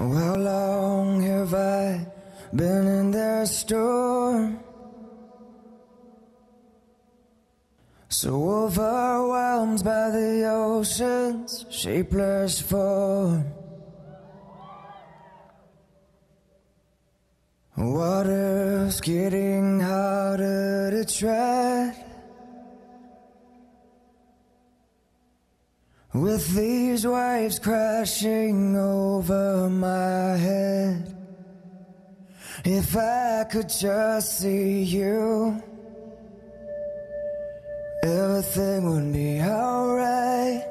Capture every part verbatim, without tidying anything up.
Oh, how long have I been in that storm? So overwhelmed by the ocean's shapeless form. Water's getting harder to tread. With these waves crashing over my head. If I could just see you, everything would be alright.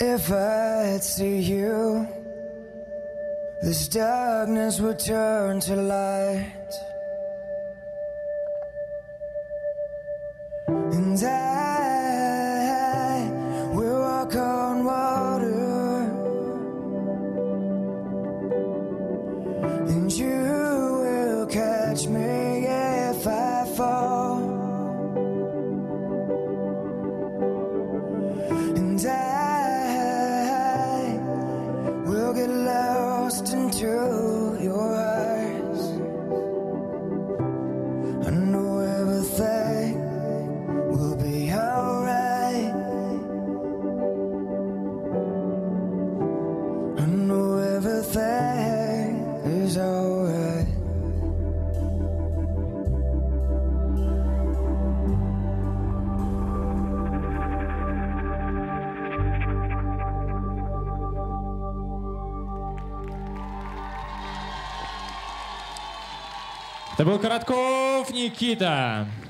If I could see you, this darkness would turn to light. And I will walk on water. And you will catch me if I fall. And I will get lost into your eyes. I know everything will be alright. I know everything is alright. Это был Коротков Никита.